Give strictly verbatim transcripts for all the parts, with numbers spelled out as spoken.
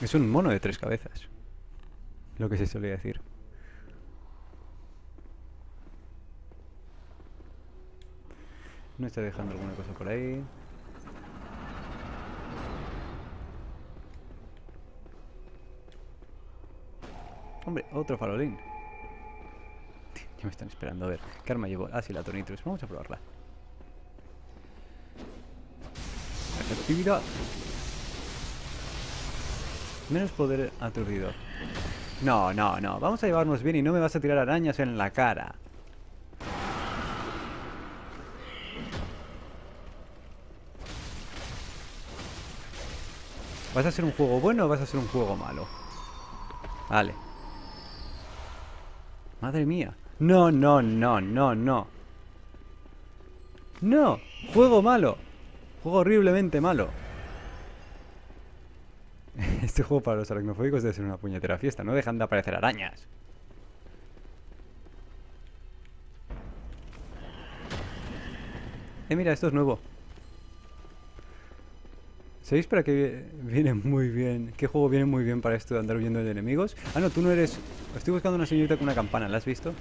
Es un mono de tres cabezas, lo que se solía decir. No está dejando alguna cosa por ahí. Hombre, otro farolín. Ya me están esperando. A ver, ¿qué arma llevo? Ah, sí, la Tornitrus. Vamos a probarla. Actividad. Menos poder aturdido. No, no, no. Vamos a llevarnos bien y no me vas a tirar arañas en la cara. ¿Vas a hacer un juego bueno o vas a hacer un juego malo? Vale. Madre mía. No, no, no, no, no. No. Juego malo. Juego horriblemente malo. Este juego para los aracnofóbicos debe ser una puñetera fiesta. No dejan de aparecer arañas. Eh, mira, esto es nuevo. ¿Sabéis para qué viene muy bien? ¿Qué juego viene muy bien para esto de andar huyendo de enemigos? Ah, no, tú no eres... Estoy buscando una señorita con una campana, ¿la has visto?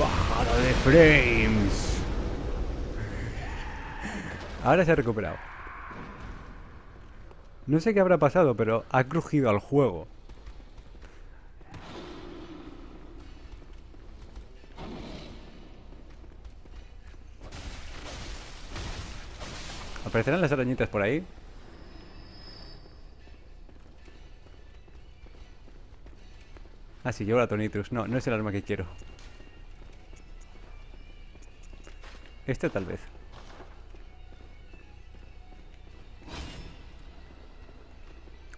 ¡Bájalo de frames! Ahora se ha recuperado. No sé qué habrá pasado, pero ha crujido al juego. ¿Aparecerán las arañitas por ahí? Ah, sí, llevo la Tornitrus. No, no es el arma que quiero. Esta tal vez.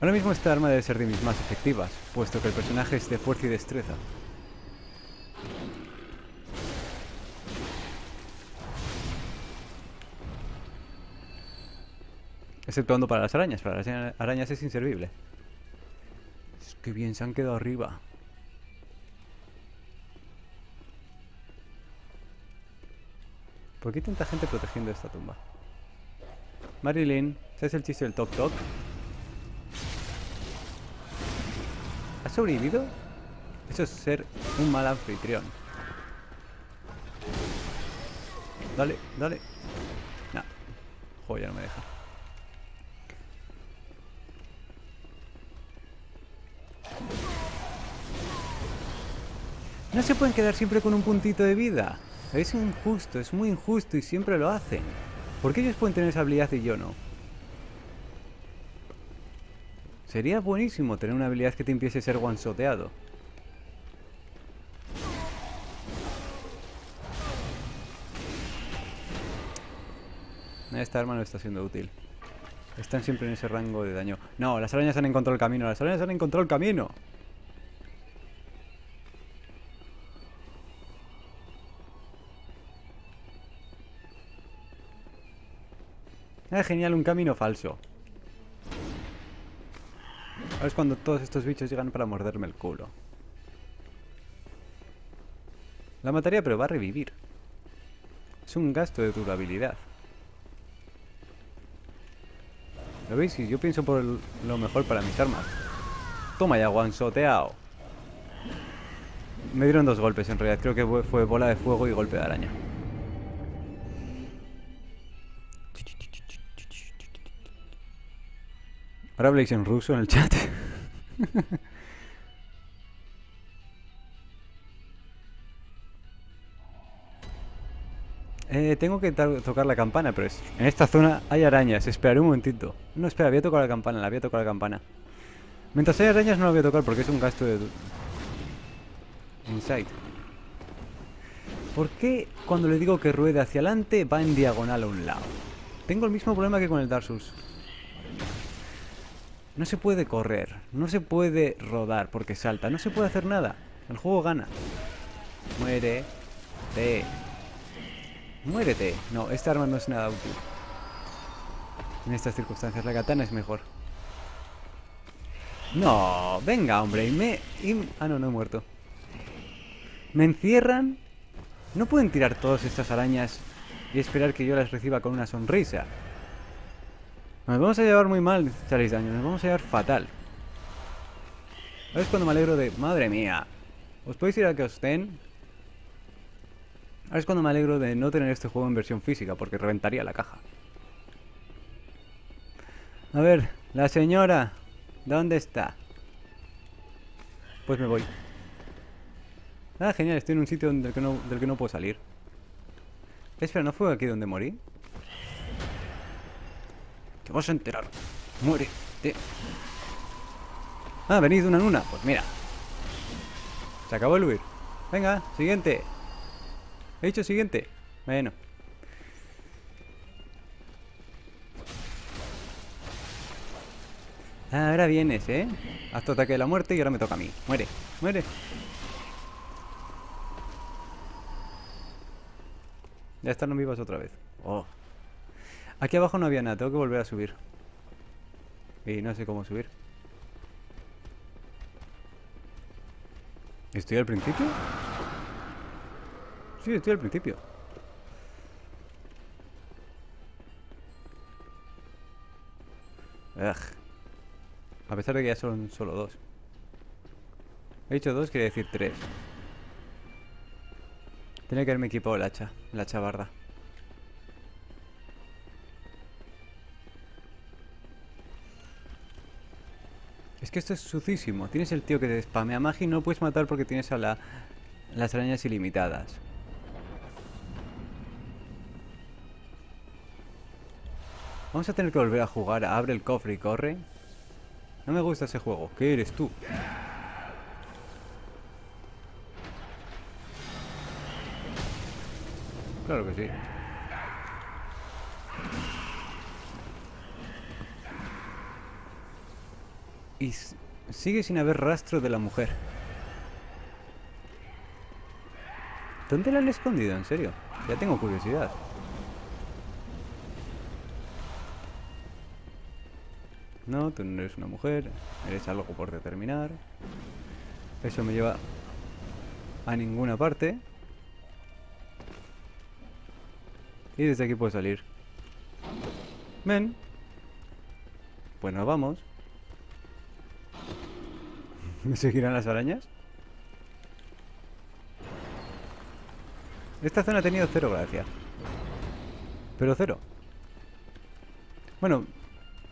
Ahora mismo esta arma debe ser de mis más efectivas, puesto que el personaje es de fuerza y destreza. Exceptuando para las arañas. Para las arañas es inservible. Es que bien se han quedado arriba. ¿Por qué hay tanta gente protegiendo esta tumba? Marilyn, ¿sabes el chiste del toc toc? ¿Has sobrevivido? Eso es ser un mal anfitrión. Dale, dale. No. Joder, ya no me deja. No se pueden quedar siempre con un puntito de vida. Es injusto, es muy injusto y siempre lo hacen. ¿Por qué ellos pueden tener esa habilidad y yo no? Sería buenísimo tener una habilidad que te impidiese ser one-shoteado. Esta arma no está siendo útil. Están siempre en ese rango de daño. No, las arañas han encontrado el camino. Las arañas han encontrado el camino. Ah, genial, un camino falso. Ahora es cuando todos estos bichos llegan para morderme el culo. La mataría, pero va a revivir. Es un gasto de durabilidad. ¿Lo veis? Y yo pienso por el, lo mejor para mis armas. Toma ya, guansoteao. Me dieron dos golpes en realidad. Creo que fue bola de fuego y golpe de araña. Ahora habléis en ruso en el chat. eh, tengo que tocar la campana, pero es en esta zona hay arañas. Esperaré un momentito. No, espera, voy a tocar la campana, la voy a tocar la campana. Mientras hay arañas no la voy a tocar porque es un gasto de... Insight. ¿Por qué cuando le digo que ruede hacia adelante va en diagonal a un lado? Tengo el mismo problema que con el Dark Souls. No se puede correr, no se puede rodar porque salta, no se puede hacer nada. El juego gana. Muérete. Muérete. No, esta arma no es nada útil. En estas circunstancias la katana es mejor. No, venga hombre, y me... Y... Ah no, no he muerto. Me encierran. No pueden tirar todas estas arañas y esperar que yo las reciba con una sonrisa. Nos vamos a llevar muy mal, seis daños, nos vamos a llevar fatal. ¿Sabes cuando me alegro de...? ¡Madre mía! ¿Os podéis ir a que os den? Ahora es cuando me alegro de no tener este juego en versión física, porque reventaría la caja. A ver, la señora, ¿dónde está? Pues me voy. Ah, genial, estoy en un sitio del que no, del que no puedo salir. Espera, ¿no fue aquí donde morí? Te vas a enterar. Muérete. Ah, venís de una luna. Pues mira. Se acabó el huir. Venga, siguiente. He dicho siguiente. Bueno. Ahora vienes, ¿eh? Haz tu ataque de la muerte y ahora me toca a mí. Muere, muere. Ya están los vivos otra vez. Oh. Aquí abajo no había nada, tengo que volver a subir. Y no sé cómo subir. ¿Estoy al principio? Sí, estoy al principio. Ugh. A pesar de que ya son solo dos. He dicho dos, quería decir tres. Tenía que haberme equipado el hacha, la chavarda. Es que esto es sucísimo. Tienes el tío que te spamea magia y no lo puedes matar porque tienes a la, las arañas ilimitadas. Vamos a tener que volver a jugar a abre el cofre y corre. No me gusta ese juego. ¿Qué eres tú? Claro que sí. Y sigue sin haber rastro de la mujer. ¿Dónde la han escondido? En serio. Ya tengo curiosidad. No, tú no eres una mujer, eres algo por determinar. Eso me lleva a ninguna parte. Y desde aquí puedo salir. Ven. Pues nos vamos. ¿Me seguirán las arañas? Esta zona ha tenido cero gracia. Pero cero. Bueno...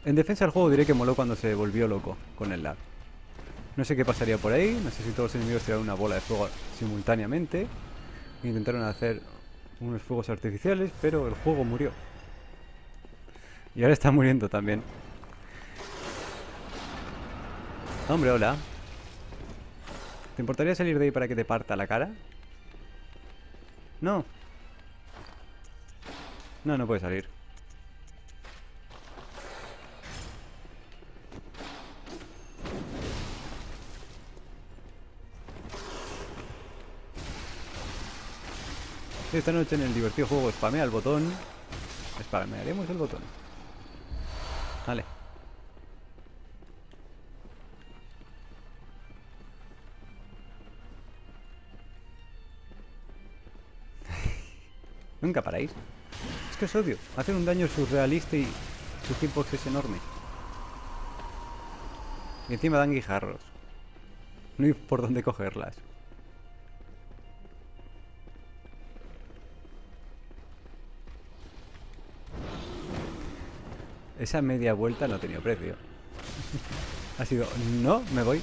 En defensa del juego diré que moló cuando se volvió loco con el lag. No sé qué pasaría por ahí, no sé si todos los enemigos tiraron una bola de fuego simultáneamente. Intentaron hacer unos fuegos artificiales, pero el juego murió. Y ahora está muriendo también. Hombre, hola. ¿Te importaría salir de ahí para que te parta la cara? No. No, no puede salir. Esta noche en el divertido juego spamea el botón. Spamearemos el botón. Vale. Nunca paráis. Es que os odio. Hacen un daño surrealista y su hitbox es enorme. Y encima dan guijarros. No hay por dónde cogerlas. Esa media vuelta no ha tenido precio. Ha sido... No, me voy.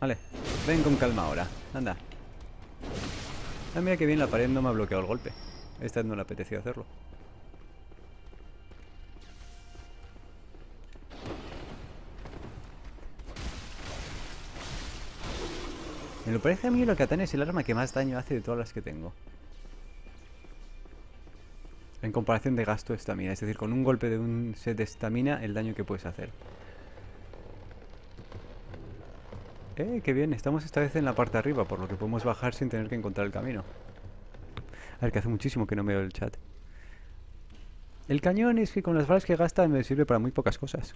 Vale, ven con calma ahora. Anda. Ah, mira que bien, la pared no me ha bloqueado el golpe. Esta no le apeteció hacerlo. Me lo parece a mí, la katana es el arma que más daño hace de todas las que tengo. En comparación de gasto de estamina, es decir, con un golpe de un set de estamina, el daño que puedes hacer. Eh, qué bien, estamos esta vez en la parte de arriba, por lo que podemos bajar sin tener que encontrar el camino. A ver, que hace muchísimo que no veo el chat. El cañón es que con las balas que gasta me sirve para muy pocas cosas.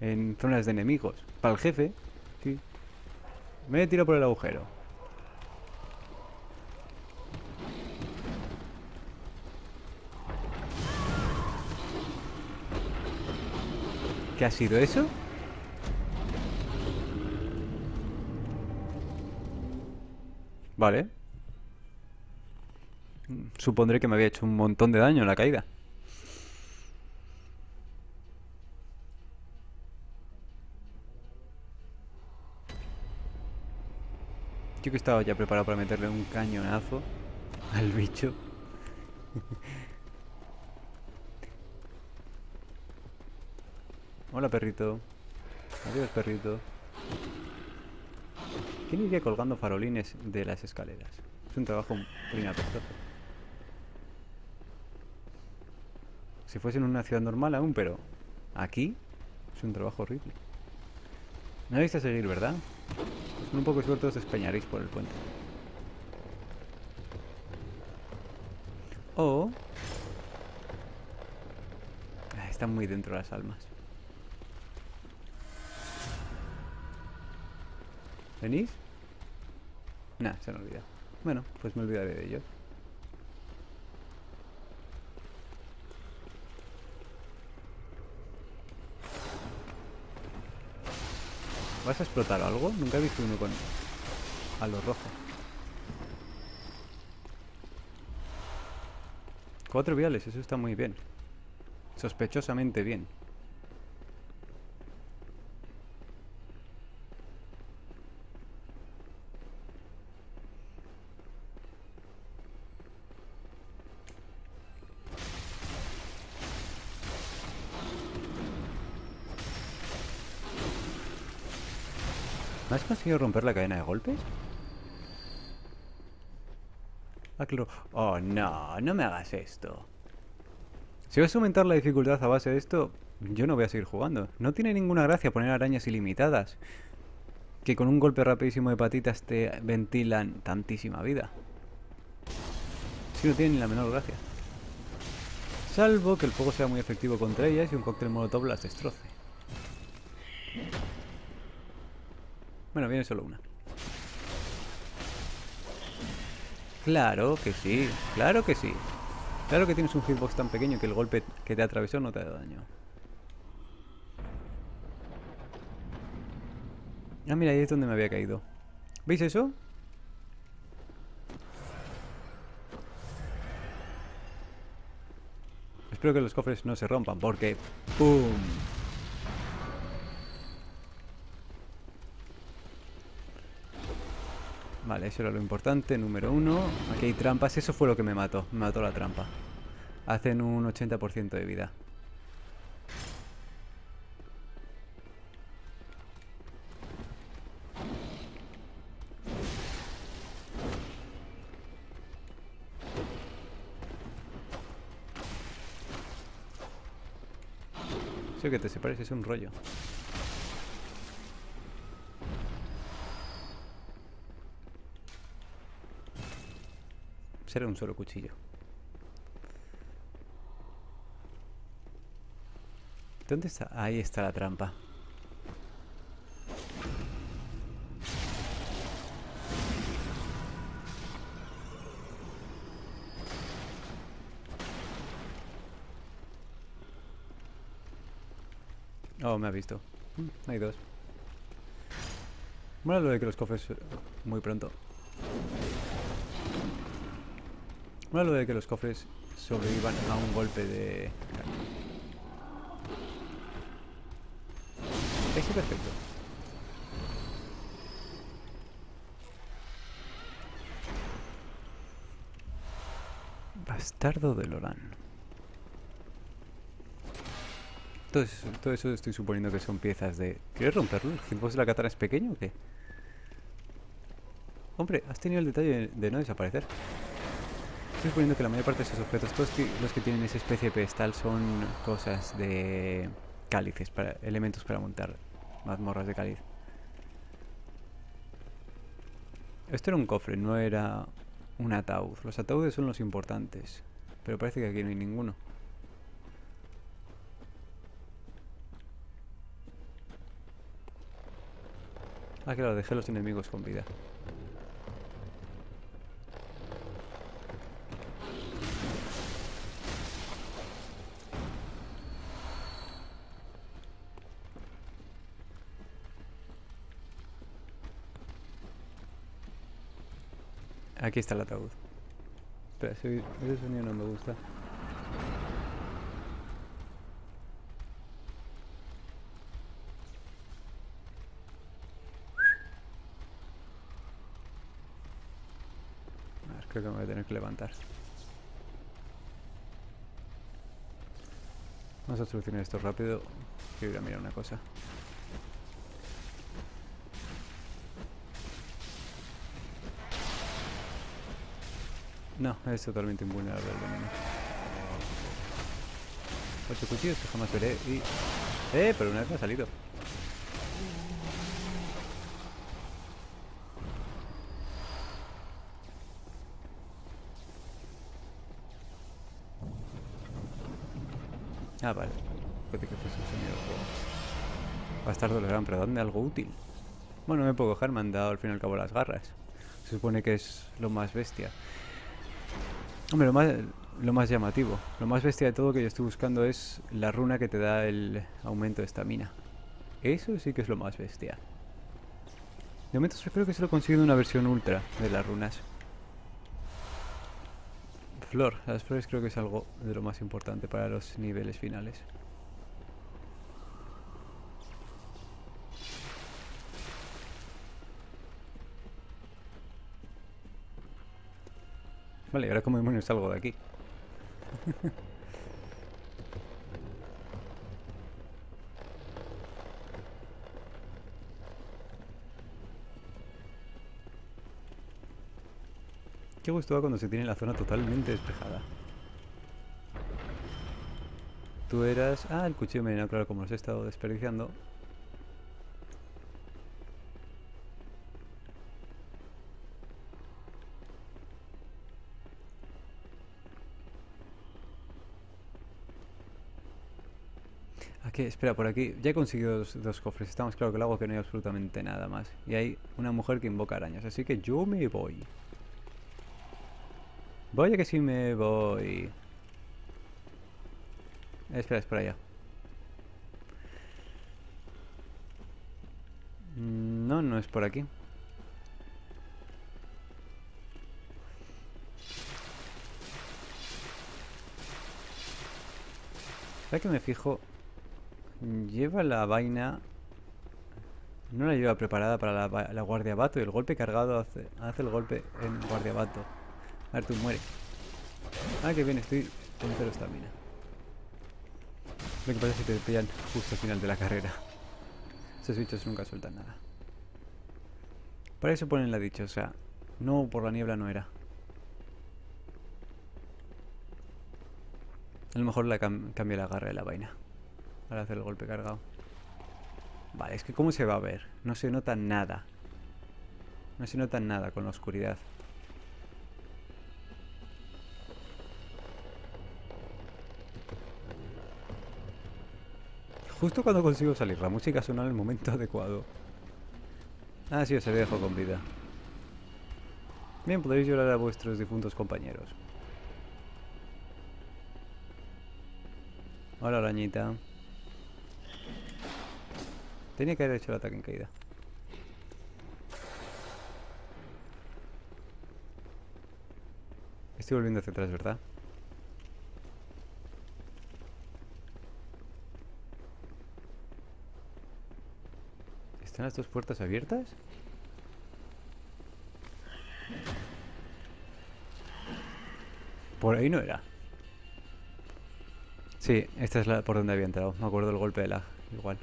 En zonas de enemigos. Para el jefe, sí. Me tiro por el agujero. ¿Qué ha sido eso? Vale. Supondré que me había hecho un montón de daño en la caída. Yo que estaba ya preparado para meterle un cañonazo al bicho. Hola, perrito. Adiós, perrito. ¿Quién iría colgando farolines de las escaleras? Es un trabajo muy apestoso. Si fuese en una ciudad normal aún, pero aquí es un trabajo horrible. Me habéis a seguir, ¿verdad? Pues con un poco de suerte os despeñaréis por el puente. O... Ah, están muy dentro las almas. ¿Venís? Nah, se me olvida. Bueno, pues me olvidaré de ellos. ¿Vas a explotar algo? Nunca he visto uno con... a lo rojo. Cuatro viales, eso está muy bien. Sospechosamente bien. ¿Me has conseguido romper la cadena de golpes? Ah, claro. Oh, no, no me hagas esto. Si vas a aumentar la dificultad a base de esto, yo no voy a seguir jugando. No tiene ninguna gracia poner arañas ilimitadas, que con un golpe rapidísimo de patitas te ventilan tantísima vida. Si no tiene ni la menor gracia. Salvo que el fuego sea muy efectivo contra ellas y un cóctel molotov las destroce. Bueno, viene solo una. Claro que sí, claro que sí. Claro que tienes un hitbox tan pequeño que el golpe que te atravesó no te da daño. Ah, mira, ahí es donde me había caído. ¿Veis eso? Espero que los cofres no se rompan porque... ¡pum! Vale, eso era lo importante, número uno. Aquí hay trampas, eso fue lo que me mató. Me mató la trampa. Hacen un ochenta por ciento de vida. Eso que te separes es un rollo. Será un solo cuchillo. ¿Dónde está? Ahí está la trampa. Oh, me ha visto. Mm, hay dos. Mola lo de que los cofres... muy pronto. Bueno, lo de que los cofres sobrevivan a un golpe de... Eso, perfecto. Bastardo de Loran. Todo eso, todo eso estoy suponiendo que son piezas de... ¿Quieres romperlo? ¿El hitbox de la katana es pequeño o qué? Hombre, has tenido el detalle de no desaparecer. Estoy suponiendo que la mayor parte de esos objetos, todos los que tienen esa especie de pedestal, son cosas de cálices, para, elementos para montar mazmorras de cáliz. Esto era un cofre, no era un ataúd. Los ataúdes son los importantes, pero parece que aquí no hay ninguno. Ah, claro, dejé a los enemigos con vida. Aquí está el ataúd. Espera, si ese sonido no me gusta. Creo que me voy a tener que levantar. Vamos a solucionar esto rápido. Quiero ir a mirar una cosa. No, es totalmente invulnerable al veneno. Ocho cuchillos que jamás veré y... ¡Eh! Pero una vez me ha salido. Ah, vale. Puede que fuese un sonido del juego. Bastardo Loran, pero dadme algo útil. Bueno, me puedo coger, me han dado al fin y al cabo las garras. Se supone que es lo más bestia. Hombre, lo más, lo más llamativo. Lo más bestia de todo que yo estoy buscando es la runa que te da el aumento de estamina. Eso sí que es lo más bestia. De momento yo creo que se lo consigo en una versión ultra de las runas. Flor, las flores creo que es algo de lo más importante para los niveles finales. Vale, ahora como demonios salgo de aquí. Qué gusto da cuando se tiene la zona totalmente despejada. Tú eras... Ah, el cuchillo envenenado, claro, como los he estado desperdiciando. Aquí, espera, por aquí. Ya he conseguido dos, dos cofres. Estamos claro que lo hago, que no hay absolutamente nada más. Y hay una mujer que invoca arañas, así que yo me voy. Voy a que sí me voy. Espera, es por allá. No, no es por aquí. Ya que me fijo, lleva la vaina. No la lleva preparada para la, la guardiabato. Y el golpe cargado hace, hace el golpe en guardiabato. A ver, tú muere. Ah, que bien, estoy con cero estamina. Lo que pasa es que te pillan justo al final de la carrera. Esos bichos nunca sueltan nada. Para eso ponen la dichosa. No, por la niebla no era. A lo mejor la cam cambia la garra de la vaina. Para hacer el golpe cargado. Vale, es que ¿cómo se va a ver? No se nota nada. No se nota nada con la oscuridad. Justo cuando consigo salir, la música suena en el momento adecuado. Ah, sí, os había dejado con vida. Bien, podréis llorar a vuestros difuntos compañeros. Hola, arañita. Tenía que haber hecho el ataque en caída. Estoy volviendo hacia atrás, ¿verdad? ¿Están las dos puertas abiertas? Por ahí no era. Sí, esta es la por donde había entrado. Me acuerdo del golpe de lag, igual.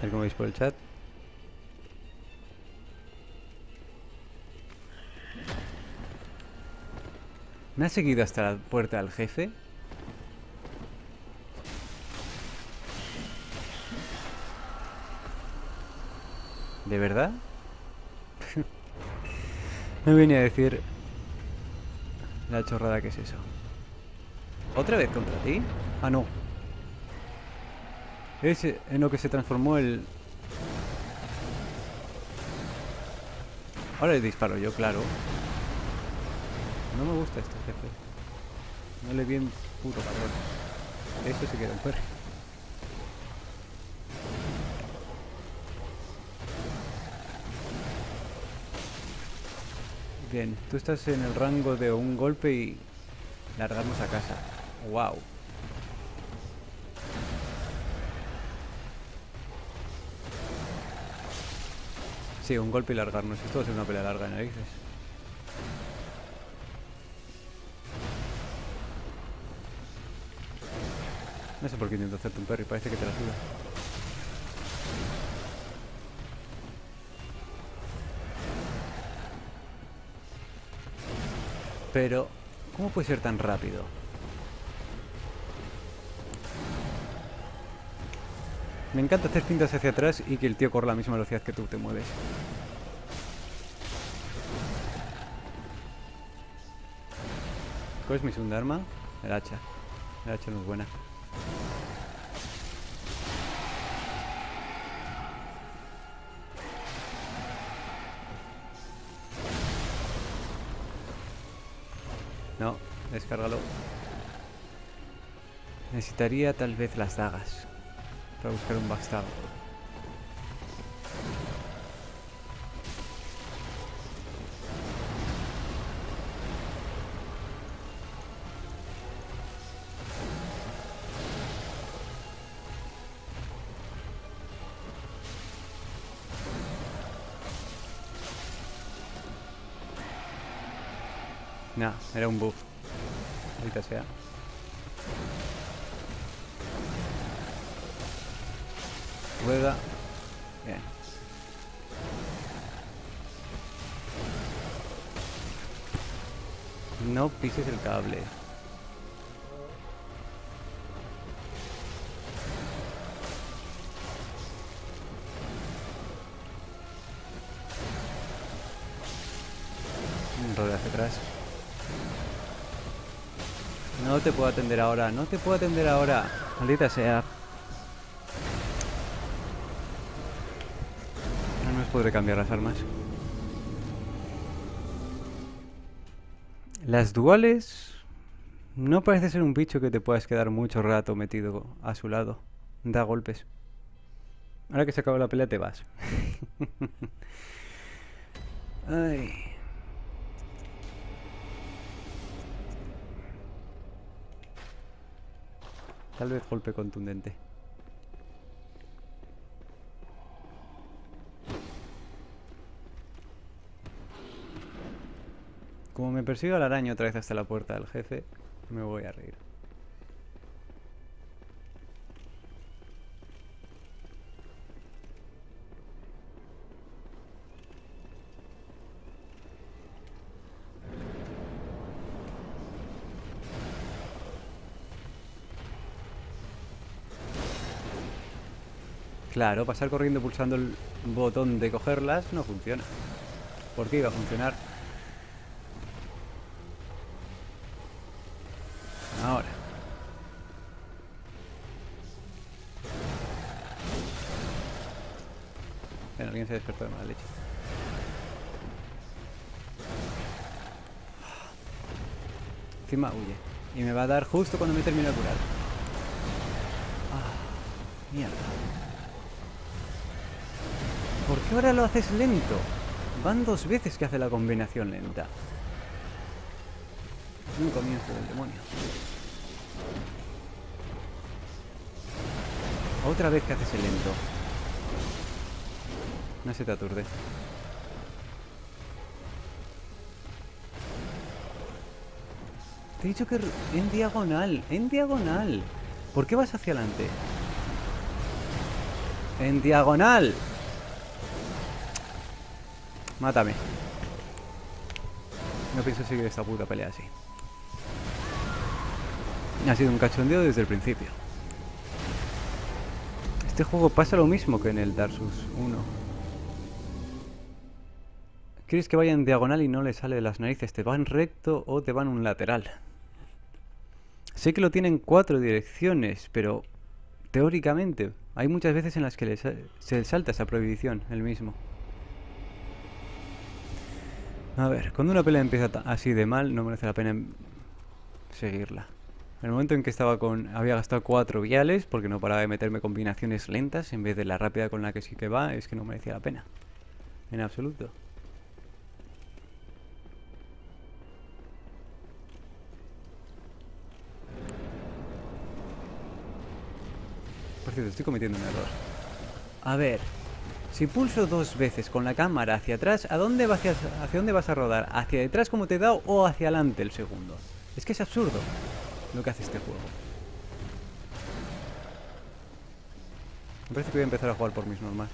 Tal como veis por el chat. ¿Me ha seguido hasta la puerta del jefe? ¿De verdad? Me venía a decir... La chorrada que es eso. ¿Otra vez contra ti? Ah, no. Es en lo que se transformó el... Ahora le disparo yo, claro. No me gusta este jefe. No le vi en puto cabrón. Esto se queda un perro. Bien, tú estás en el rango de un golpe y... largarnos a casa. ¡Wow! Sí, un golpe y largarnos. Esto va a ser una pelea larga de narices. No sé por qué intento hacerte un parry, parece que te la suda. Pero, ¿cómo puede ser tan rápido? Me encanta hacer pintas hacia atrás y que el tío corra a la misma velocidad que tú te mueves. ¿Cuál es mi segunda arma? El hacha. El hacha no es buena. No, descárgalo. Necesitaría tal vez las dagas para buscar un bastardo. Nah, era un buff. Ahorita sea. Rueda. Bien. No pises el cable. Rueda hacia atrás. No te puedo atender ahora, no te puedo atender ahora. Maldita sea. Al menos podré cambiar las armas. Las duales... no parece ser un bicho que te puedas quedar mucho rato metido a su lado. Da golpes. Ahora que se acaba la pelea te vas. Ay... tal vez golpe contundente. Como me persiga el araña otra vez hasta la puerta del jefe, me voy a reír. Claro, pasar corriendo pulsando el botón de cogerlas no funciona. ¿Por qué iba a funcionar? Ahora. Bueno, alguien se despertó de mala leche. Encima huye. Y me va a dar justo cuando me termine de curar. Ah, mierda. ¿Por qué ahora lo haces lento? Van dos veces que hace la combinación lenta. Un comienzo del demonio. Otra vez que haces el lento. No se te aturde. Te he dicho que... en diagonal, en diagonal. ¿Por qué vas hacia adelante? ¡En diagonal! Mátame. No pienso seguir esta puta pelea así. Ha sido un cachondeo desde el principio. Este juego pasa lo mismo que en el Dark Souls uno. ¿Quieres que vaya en diagonal y no le sale de las narices? ¿Te van recto o te van un lateral? Sé que lo tienen cuatro direcciones, pero teóricamente hay muchas veces en las que les, se les salta esa prohibición el mismo. A ver, cuando una pelea empieza así de mal, no merece la pena seguirla. En el momento en que estaba con... había gastado cuatro viales porque no paraba de meterme combinaciones lentas en vez de la rápida con la que sí que va, es que no merecía la pena. En absoluto. Por cierto, estoy cometiendo un error. A ver, si pulso dos veces con la cámara hacia atrás, ¿a dónde va hacia, hacia dónde vas a rodar? ¿Hacia detrás como te he dado o hacia adelante el segundo? Es que es absurdo lo que hace este juego. Me parece que voy a empezar a jugar por mis normas.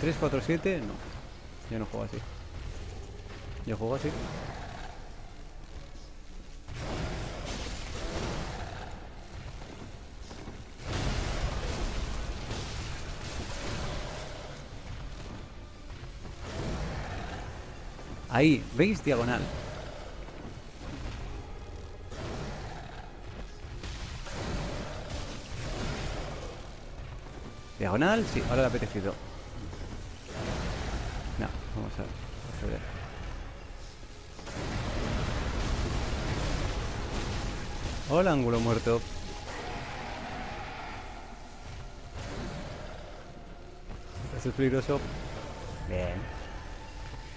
tres, cuatro, siete... No, yo no juego así. Yo juego así. Ahí, ¿veis? Diagonal. Diagonal, sí, ahora le ha apetecido. No, vamos a proceder. Hola, ángulo muerto. Esto es peligroso. Bien.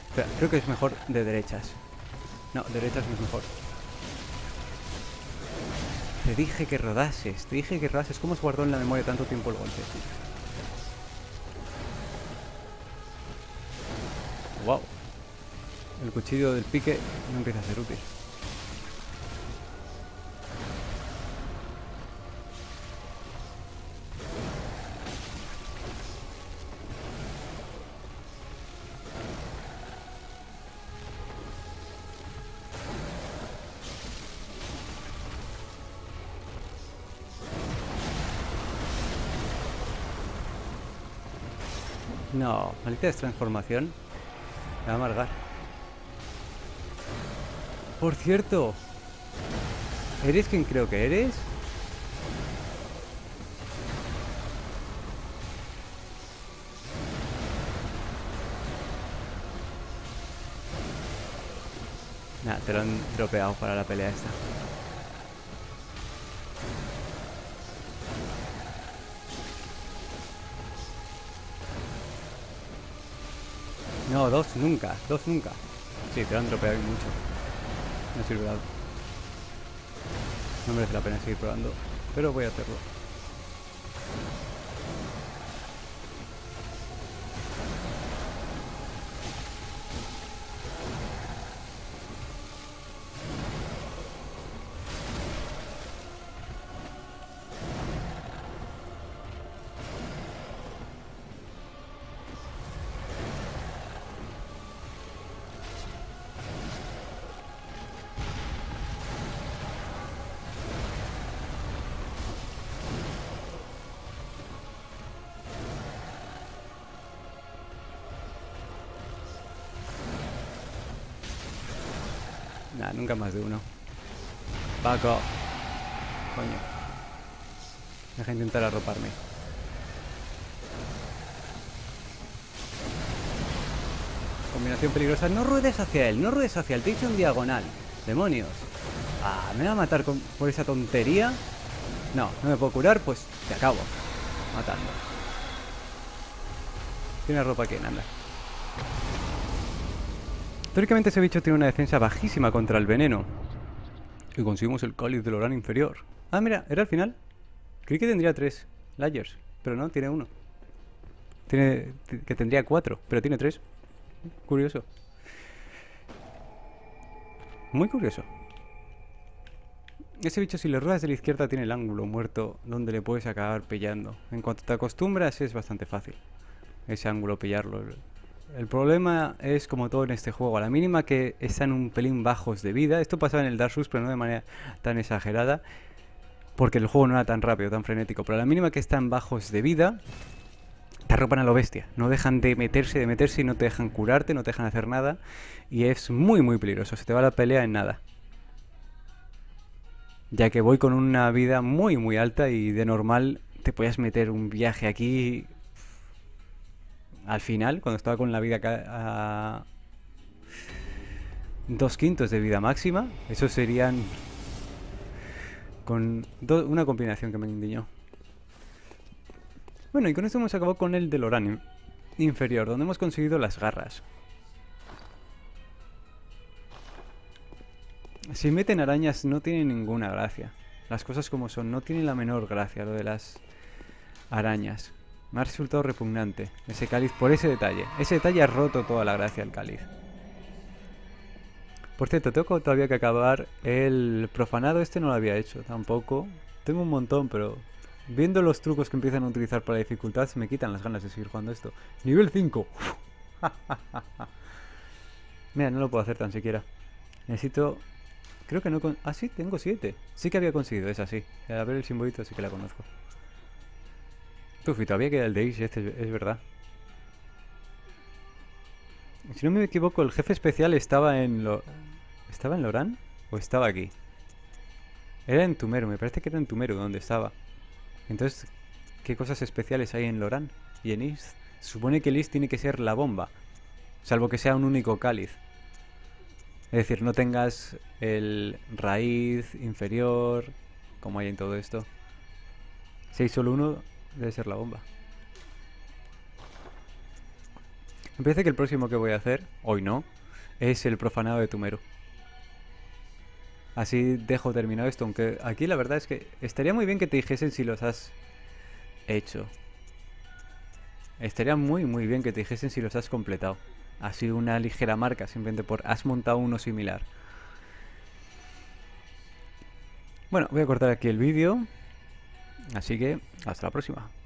Espera, creo que es mejor de derechas. No, derechas no es mejor. Te dije que rodases, te dije que rodases. ¿Cómo os guardó en la memoria tanto tiempo el golpe? Wow. El cuchillo del pique no empieza a ser útil. No, maldita transformación. Me va a amargar. Por cierto, ¿eres quien creo que eres? Nah, te lo han tropeado para la pelea esta. No, dos nunca, dos nunca. Sí, te lo han tropeado mucho. No sirve nada. No merece la pena seguir probando, pero voy a hacerlo. Nah, nunca más de uno. Paco. Coño. Deja de intentar arroparme. Combinación peligrosa. No ruedes hacia él, no ruedes hacia él. Te he hecho un diagonal. Demonios. Ah, ¿me va a matar con, por esa tontería? No, no me puedo curar, pues te acabo matando. Tiene ropa aquí, anda. Teóricamente ese bicho tiene una defensa bajísima contra el veneno. Y conseguimos el cáliz de Loran inferior. Ah, mira, era al final. Creí que tendría tres layers, pero no, tiene uno. Tiene que tendría cuatro, pero tiene tres. Curioso. Muy curioso. Ese bicho, si le ruedas de la izquierda, tiene el ángulo muerto donde le puedes acabar pillando. En cuanto te acostumbras, es bastante fácil ese ángulo pillarlo. El problema es, como todo en este juego, a la mínima que están un pelín bajos de vida. Esto pasaba en el Dark Souls, pero no de manera tan exagerada, porque el juego no era tan rápido, tan frenético. Pero a la mínima que están bajos de vida, te arropan a lo bestia, no dejan de meterse, de meterse y no te dejan curarte, no te dejan hacer nada y es muy muy peligroso, se te va la pelea en nada. Ya que voy con una vida muy muy alta y de normal te podías meter un viaje aquí. Al final, cuando estaba con la vida a dos quintos de vida máxima, eso serían con una combinación que me indignó. Bueno, y con esto hemos acabado con el de Loran inferior, donde hemos conseguido las garras. Si meten arañas no tiene ninguna gracia. Las cosas como son, no tiene la menor gracia lo de las arañas. Me ha resultado repugnante ese cáliz por ese detalle. Ese detalle ha roto toda la gracia del cáliz. Por cierto, tengo todavía que acabar el profanado. Este no lo había hecho tampoco. Tengo un montón, pero viendo los trucos que empiezan a utilizar para la dificultad, se me quitan las ganas de seguir jugando esto. ¡Nivel cinco! Mira, no lo puedo hacer tan siquiera. Necesito... Creo que no... Con... Ah, sí, tengo siete. Sí que había conseguido, es así. Al ver el simbolito sí que la conozco. Tufi, todavía queda el de Ish, este es verdad. Si no me equivoco, el jefe especial estaba en... Lo... ¿Estaba en Loran? ¿O estaba aquí? Era en Tumeru, me parece que era en Tumeru donde estaba. Entonces, ¿qué cosas especiales hay en Loran y en Ish? Se supone que el Ish tiene que ser la bomba, salvo que sea un único cáliz. Es decir, no tengas el raíz inferior, como hay en todo esto. Si hay solo uno, debe ser la bomba. Me parece que el próximo que voy a hacer, hoy no, es el profanado de Tumeru. Así dejo terminado esto, aunque aquí la verdad es que estaría muy bien que te dijesen si los has hecho. Estaría muy muy bien que te dijesen si los has completado. Así una ligera marca, simplemente por has montado uno similar. Bueno, voy a cortar aquí el vídeo. Así que hasta la próxima.